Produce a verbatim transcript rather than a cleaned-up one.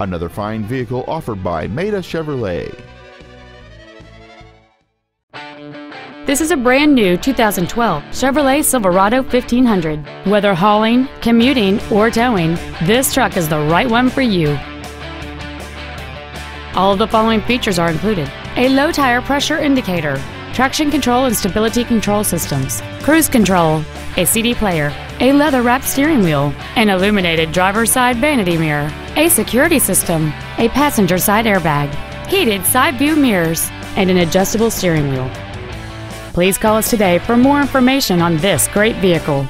another fine vehicle offered by Maita Chevrolet. This is a brand new two thousand twelve Chevrolet Silverado fifteen hundred. Whether hauling, commuting, or towing, this truck is the right one for you. All of the following features are included: a low tire pressure indicator, traction control and stability control systems, cruise control, a C D player, a leather-wrapped steering wheel, an illuminated driver's side vanity mirror, a security system, a passenger side airbag, heated side view mirrors, and an adjustable steering wheel. Please call us today for more information on this great vehicle.